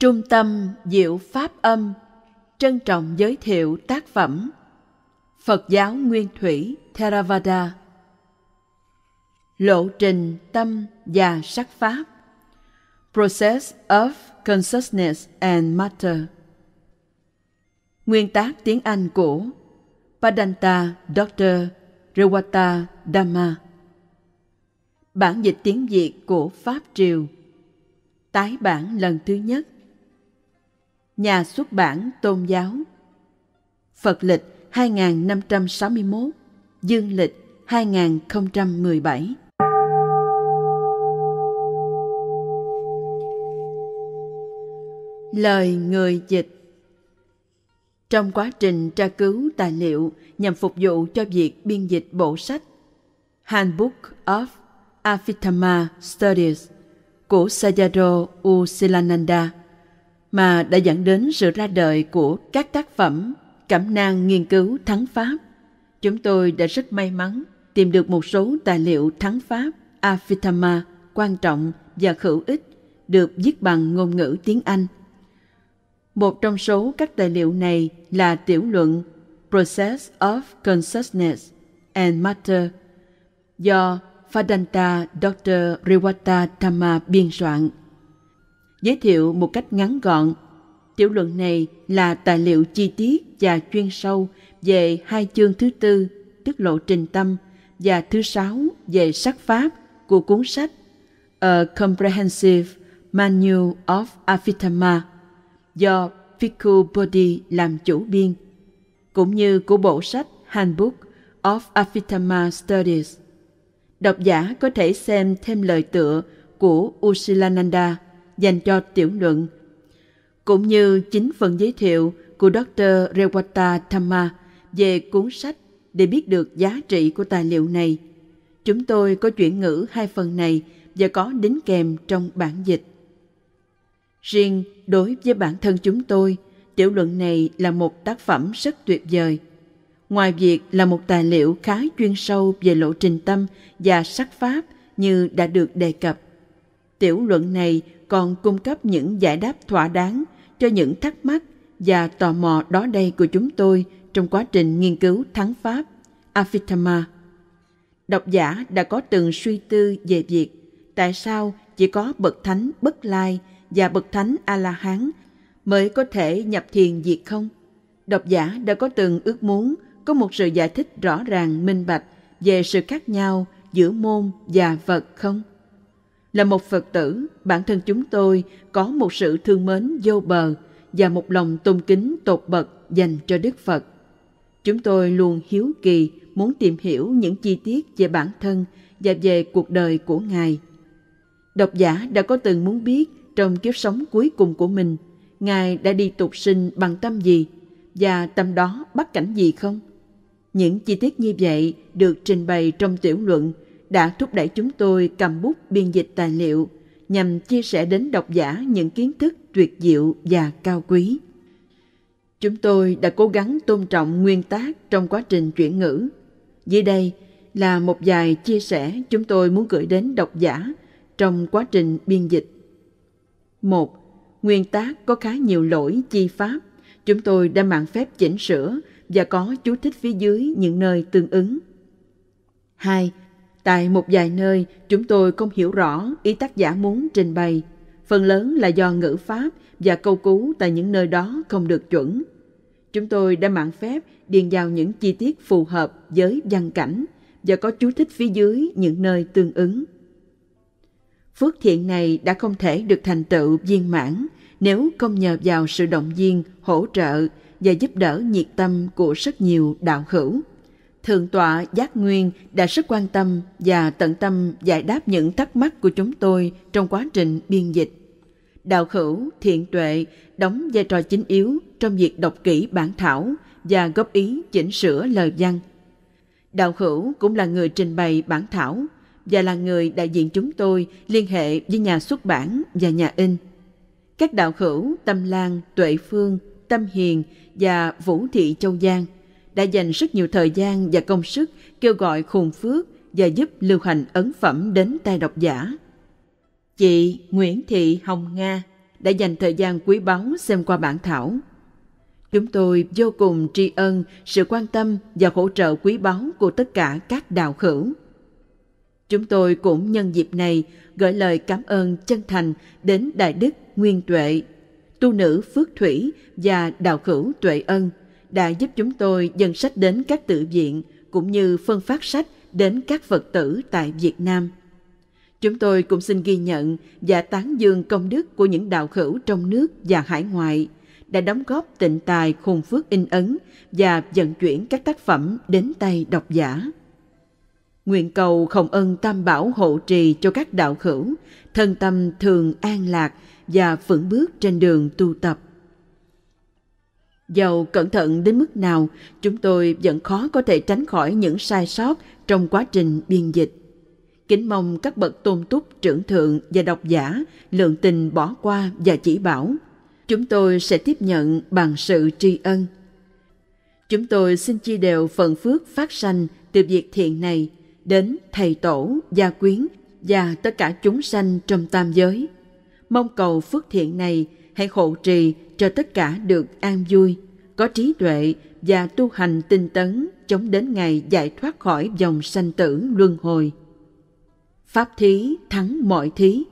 Trung tâm Diệu Pháp Âm trân trọng giới thiệu tác phẩm Phật giáo Nguyên Thủy Theravada, Lộ trình Tâm và Sắc Pháp, Process of Consciousness and Matter. Nguyên tác tiếng Anh của Pandita Dr. Rewata Dhamma. Bản dịch tiếng Việt của Pháp Triều. Tái bản lần thứ nhất. Nhà xuất bản Tôn giáo. Phật lịch 2561, dương lịch 2017. Lời người dịch. Trong quá trình tra cứu tài liệu nhằm phục vụ cho việc biên dịch bộ sách Handbook of Abhidhamma Studies của Sayadaw U Silananda mà đã dẫn đến sự ra đời của các tác phẩm cẩm nang nghiên cứu thắng Pháp, chúng tôi đã rất may mắn tìm được một số tài liệu thắng Pháp Abhidhamma quan trọng và hữu ích được viết bằng ngôn ngữ tiếng Anh. Một trong số các tài liệu này là tiểu luận Process of Consciousness and Matter do Pandita Dr. Rewata Dhamma biên soạn. Giới thiệu một cách ngắn gọn, tiểu luận này là tài liệu chi tiết và chuyên sâu về hai chương thứ tư, tức lộ trình tâm, và thứ sáu về sắc pháp của cuốn sách A Comprehensive Manual of Abhidhamma do Bhikkhu Bodhi làm chủ biên, cũng như của bộ sách Handbook of Abhidhamma Studies. Độc giả có thể xem thêm lời tựa của U Silananda dành cho tiểu luận, cũng như chính phần giới thiệu của Dr. Rewata Dhamma về cuốn sách để biết được giá trị của tài liệu này. Chúng tôi có chuyển ngữ hai phần này và có đính kèm trong bản dịch. Riêng đối với bản thân chúng tôi, tiểu luận này là một tác phẩm rất tuyệt vời. Ngoài việc là một tài liệu khá chuyên sâu về lộ trình tâm và sắc pháp như đã được đề cập, tiểu luận này còn cung cấp những giải đáp thỏa đáng cho những thắc mắc và tò mò đó đây của chúng tôi trong quá trình nghiên cứu thắng Pháp Abhidhamma. Độc giả đã có từng suy tư về việc tại sao chỉ có bậc thánh Bất Lai và bậc thánh A-la-hán mới có thể nhập thiền diệt không? Độc giả đã có từng ước muốn có một sự giải thích rõ ràng minh bạch về sự khác nhau giữa môn và vật không? Là một Phật tử, bản thân chúng tôi có một sự thương mến vô bờ và một lòng tôn kính tột bậc dành cho Đức Phật. Chúng tôi luôn hiếu kỳ muốn tìm hiểu những chi tiết về bản thân và về cuộc đời của Ngài. Độc giả đã có từng muốn biết trong kiếp sống cuối cùng của mình, Ngài đã đi tục sinh bằng tâm gì và tâm đó bắt cảnh gì không? Những chi tiết như vậy được trình bày trong tiểu luận đã thúc đẩy chúng tôi cầm bút biên dịch tài liệu nhằm chia sẻ đến độc giả những kiến thức tuyệt diệu và cao quý. Chúng tôi đã cố gắng tôn trọng nguyên tác trong quá trình chuyển ngữ. Dưới đây là một vài chia sẻ chúng tôi muốn gửi đến độc giả trong quá trình biên dịch. 1. Nguyên tác có khá nhiều lỗi chi pháp. Chúng tôi đã mạn phép chỉnh sửa và có chú thích phía dưới những nơi tương ứng. 2. Tại một vài nơi, chúng tôi không hiểu rõ ý tác giả muốn trình bày. Phần lớn là do ngữ pháp và câu cú tại những nơi đó không được chuẩn. Chúng tôi đã mạn phép điền vào những chi tiết phù hợp với văn cảnh và có chú thích phía dưới những nơi tương ứng. Phước thiện này đã không thể được thành tựu viên mãn nếu không nhờ vào sự động viên, hỗ trợ và giúp đỡ nhiệt tâm của rất nhiều đạo hữu. Thượng tọa Giác Nguyên đã rất quan tâm và tận tâm giải đáp những thắc mắc của chúng tôi trong quá trình biên dịch. Đạo hữu Thiện Tuệ đóng vai trò chính yếu trong việc đọc kỹ bản thảo và góp ý chỉnh sửa lời văn. Đạo hữu cũng là người trình bày bản thảo và là người đại diện chúng tôi liên hệ với nhà xuất bản và nhà in. Các đạo hữu Tâm Lan, Tuệ Phương, Tâm Hiền và Vũ Thị Châu Giang đã dành rất nhiều thời gian và công sức kêu gọi khùng phước và giúp lưu hành ấn phẩm đến tay độc giả. Chị Nguyễn Thị Hồng Nga đã dành thời gian quý báu xem qua bản thảo. Chúng tôi vô cùng tri ân sự quan tâm và hỗ trợ quý báu của tất cả các đạo hữu. Chúng tôi cũng nhân dịp này gửi lời cảm ơn chân thành đến Đại Đức Nguyên Tuệ, tu nữ Phước Thủy và đạo hữu Tuệ Ân đã giúp chúng tôi dâng sách đến các tự viện cũng như phân phát sách đến các Phật tử tại Việt Nam. Chúng tôi cũng xin ghi nhận và tán dương công đức của những đạo hữu trong nước và hải ngoại đã đóng góp tịnh tài khôn phước in ấn và vận chuyển các tác phẩm đến tay độc giả. Nguyện cầu Hồng Ân Tam Bảo hộ trì cho các đạo hữu, thân tâm thường an lạc và vững bước trên đường tu tập. Dầu cẩn thận đến mức nào, chúng tôi vẫn khó có thể tránh khỏi những sai sót trong quá trình biên dịch. Kính mong các bậc tôn túc, trưởng thượng và độc giả lượng tình bỏ qua và chỉ bảo. Chúng tôi sẽ tiếp nhận bằng sự tri ân. Chúng tôi xin chia đều phần phước phát sanh từ việc thiện này đến thầy tổ, gia quyến và tất cả chúng sanh trong tam giới. Mong cầu phước thiện này hãy hộ trì cho tất cả được an vui, có trí tuệ và tu hành tinh tấn chống đến ngày giải thoát khỏi dòng sanh tử luân hồi. Pháp thí thắng mọi thí,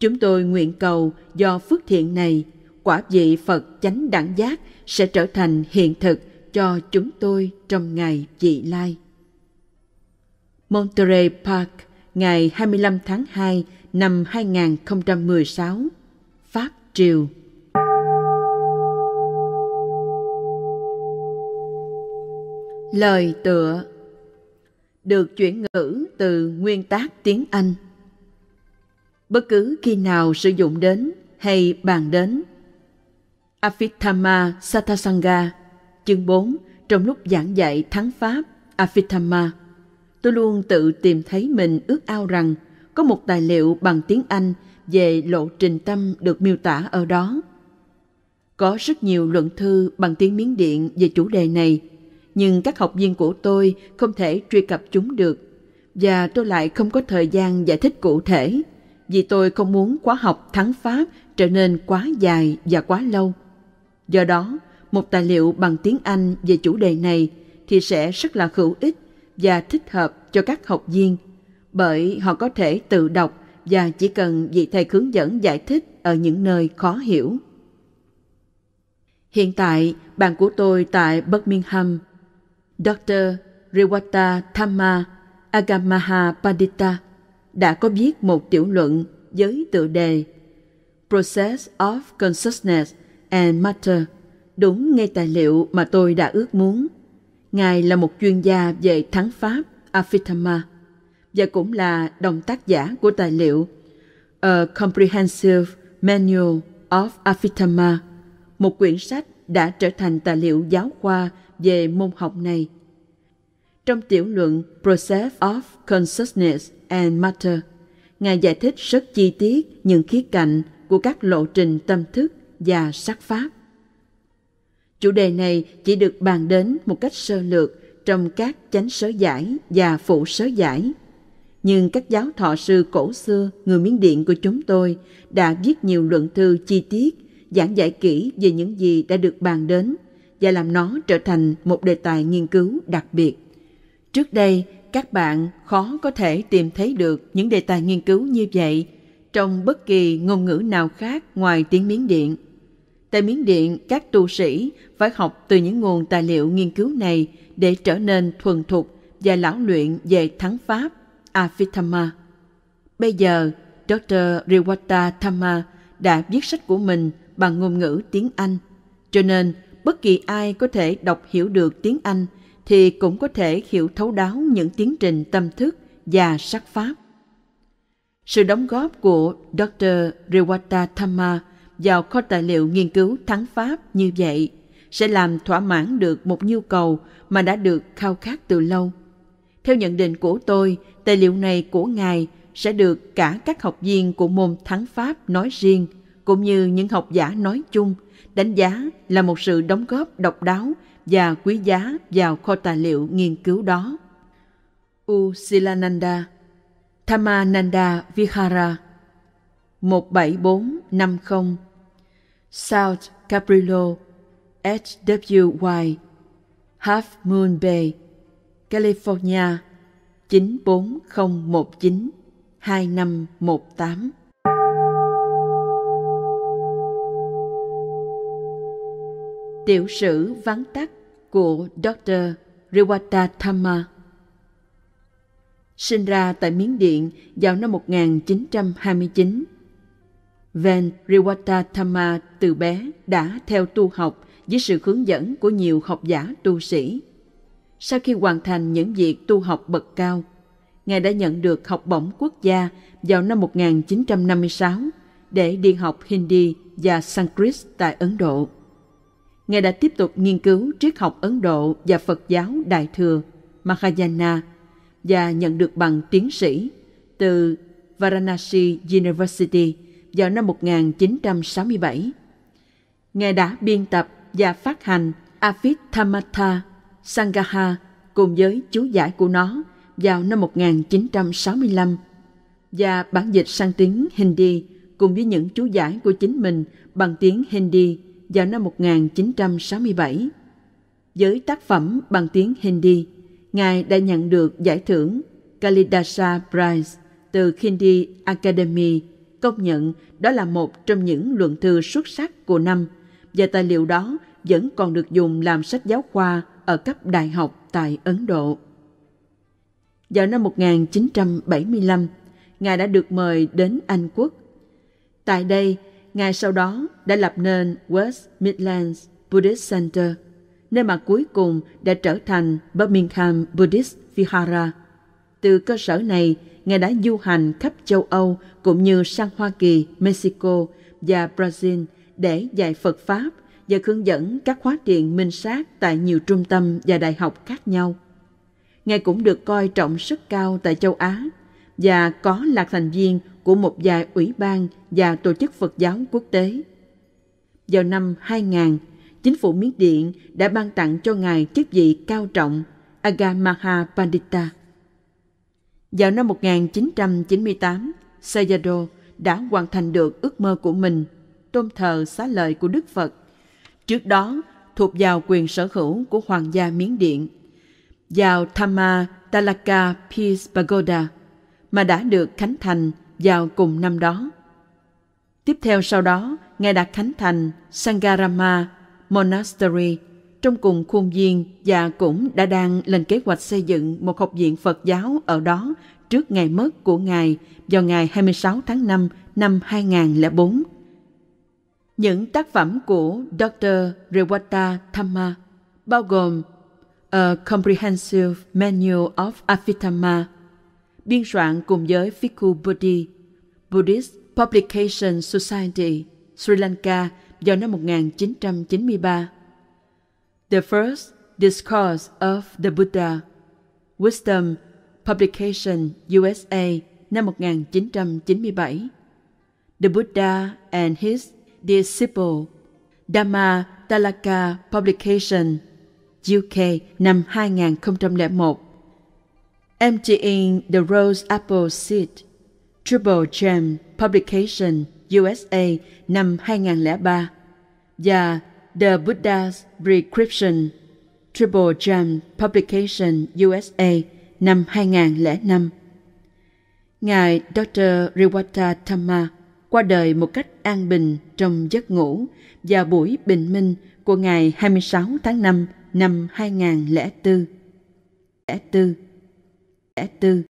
chúng tôi nguyện cầu do phước thiện này, quả vị Phật chánh đẳng giác sẽ trở thành hiện thực cho chúng tôi trong ngày vị lai. Monterey Park, ngày 25 tháng 2 năm 2016, Pháp Triều. Lời tựa được chuyển ngữ từ nguyên tác tiếng Anh. Bất cứ khi nào sử dụng đến hay bàn đến Abhidhamma Sangaha, chương 4, trong lúc giảng dạy thắng Pháp Abhidhamma, tôi luôn tự tìm thấy mình ước ao rằng có một tài liệu bằng tiếng Anh về lộ trình tâm được miêu tả ở đó. Có rất nhiều luận thư bằng tiếng Miến Điện về chủ đề này, nhưng các học viên của tôi không thể truy cập chúng được, và tôi lại không có thời gian giải thích cụ thể, vì tôi không muốn khóa học thắng Pháp trở nên quá dài và quá lâu. Do đó, một tài liệu bằng tiếng Anh về chủ đề này thì sẽ rất là hữu ích và thích hợp cho các học viên, bởi họ có thể tự đọc và chỉ cần vị thầy hướng dẫn giải thích ở những nơi khó hiểu. Hiện tại, bạn của tôi tại Birmingham, Dr. Rewata Dhamma Agga Maha Pandita, đã có viết một tiểu luận với tựa đề Process of Consciousness and Matter, đúng ngay tài liệu mà tôi đã ước muốn. Ngài là một chuyên gia về thắng Pháp Abhidhamma và cũng là đồng tác giả của tài liệu A Comprehensive Manual of Abhidhamma, một quyển sách đã trở thành tài liệu giáo khoa về môn học này. Trong tiểu luận Process of Consciousness and Matter, Ngài giải thích rất chi tiết những khía cạnh của các lộ trình tâm thức và sắc pháp. Chủ đề này chỉ được bàn đến một cách sơ lược trong các chánh sớ giải và phụ sớ giải, nhưng các giáo thọ sư cổ xưa người Miến Điện của chúng tôi đã viết nhiều luận thư chi tiết, giảng giải kỹ về những gì đã được bàn đến và làm nó trở thành một đề tài nghiên cứu đặc biệt. Trước đây, các bạn khó có thể tìm thấy được những đề tài nghiên cứu như vậy trong bất kỳ ngôn ngữ nào khác ngoài tiếng Miến Điện. Tại Miến Điện, các tu sĩ phải học từ những nguồn tài liệu nghiên cứu này để trở nên thuần thục và lão luyện về thắng Pháp Abhidhamma. Bây giờ, Dr. Rewata Dhamma đã viết sách của mình bằng ngôn ngữ tiếng Anh, cho nên bất kỳ ai có thể đọc hiểu được tiếng Anh thì cũng có thể hiểu thấu đáo những tiến trình tâm thức và sắc pháp. Sự đóng góp của Dr. Rewata Dhamma vào kho tài liệu nghiên cứu thắng Pháp như vậy sẽ làm thỏa mãn được một nhu cầu mà đã được khao khát từ lâu. Theo nhận định của tôi, tài liệu này của Ngài sẽ được cả các học viên của môn thắng Pháp nói riêng cũng như những học giả nói chung đánh giá là một sự đóng góp độc đáo và quý giá vào kho tài liệu nghiên cứu đó. U Silananda, Thamananda Vihara, 17450 South Cabrillo, SWY, Half Moon Bay, California, 94019-2518. Tiểu sử vắn tắt của Dr. Rewata Dhamma. Sinh ra tại Miến Điện vào năm 1929, Ven Rewata Dhamma từ bé đã theo tu học dưới sự hướng dẫn của nhiều học giả tu sĩ. Sau khi hoàn thành những việc tu học bậc cao, Ngài đã nhận được học bổng quốc gia vào năm 1956 để đi học Hindi và Sanskrit tại Ấn Độ. Ngài đã tiếp tục nghiên cứu triết học Ấn Độ và Phật giáo Đại Thừa, Mahayana, và nhận được bằng tiến sĩ từ Varanasi University vào năm 1967. Ngài đã biên tập và phát hành Abhidhammattha Sangaha cùng với chú giải của nó vào năm 1965 và bản dịch sang tiếng Hindi cùng với những chú giải của chính mình bằng tiếng Hindi vào năm 1967. Với tác phẩm bằng tiếng Hindi, Ngài đã nhận được giải thưởng Kalidasa Prize từ Hindi Academy, công nhận đó là một trong những luận thư xuất sắc của năm, và tài liệu đó vẫn còn được dùng làm sách giáo khoa ở cấp đại học tại Ấn Độ. Vào năm 1975, Ngài đã được mời đến Anh Quốc. Tại đây, Ngài sau đó đã lập nên West Midlands Buddhist Center, nơi mà cuối cùng đã trở thành Birmingham Buddhist Vihara. Từ cơ sở này, Ngài đã du hành khắp châu Âu cũng như sang Hoa Kỳ, Mexico và Brazil để dạy Phật Pháp và hướng dẫn các khóa thiền minh sát tại nhiều trung tâm và đại học khác nhau. Ngài cũng được coi trọng rất cao tại châu Á và có là thành viên của một vài ủy ban và tổ chức Phật giáo quốc tế. Vào năm 2000, chính phủ Miến Điện đã ban tặng cho Ngài chức vị cao trọng Agga Maha Pandita. Vào năm 1998, Sayadaw đã hoàn thành được ước mơ của mình, tôn thờ xá lợi của Đức Phật, trước đó thuộc vào quyền sở hữu của Hoàng gia Miến Điện, vào Dhamma Talaka Peace Pagoda, mà đã được khánh thành vào cùng năm đó. Tiếp theo sau đó, Ngài đã khánh thành Sangarama Monastery trong cùng khuôn viên và cũng đã đang lên kế hoạch xây dựng một học viện Phật giáo ở đó trước ngày mất của Ngài vào ngày 26 tháng 5 năm 2004. Những tác phẩm của Dr. Rewata Dhamma bao gồm A Comprehensive Manual of Abhidhamma, biên soạn cùng với Bhikkhu Bodhi, Buddhist Publication Society, Sri Lanka vào năm 1993, The First Discourse of the Buddha, Wisdom Publication USA năm 1997, The Buddha and His Disciple, Dhamma Talaka Publication UK năm 2001, Emptying the Rose Apple Seed, Triple Gem Publication USA năm 2003 và The Buddha's Prescription, Triple Gem Publication USA năm 2005. Ngài Dr. Rewata Dhamma qua đời một cách an bình trong giấc ngủ vào buổi bình minh của ngày 26 tháng 5 năm 2004.